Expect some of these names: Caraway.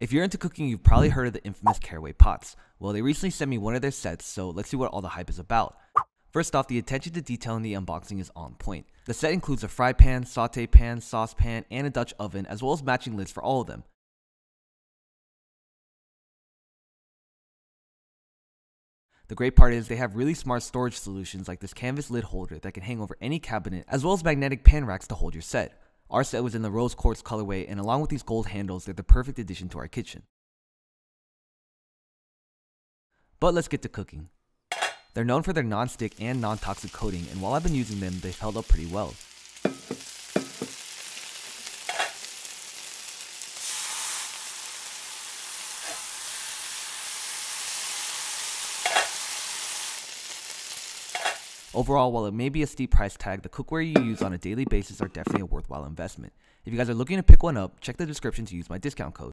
If you're into cooking, you've probably heard of the infamous Caraway pots. Well, they recently sent me one of their sets, so let's see what all the hype is about. First off, the attention to detail in the unboxing is on point. The set includes a fry pan, saute pan, saucepan, and a Dutch oven, as well as matching lids for all of them. The great part is they have really smart storage solutions like this canvas lid holder that can hang over any cabinet, as well as magnetic pan racks to hold your set. Our set was in the rose quartz colorway, and along with these gold handles, they're the perfect addition to our kitchen. But let's get to cooking. They're known for their non-stick and non-toxic coating, and while I've been using them, they've held up pretty well. Overall, while it may be a steep price tag, the cookware you use on a daily basis are definitely a worthwhile investment. If you guys are looking to pick one up, check the description to use my discount code.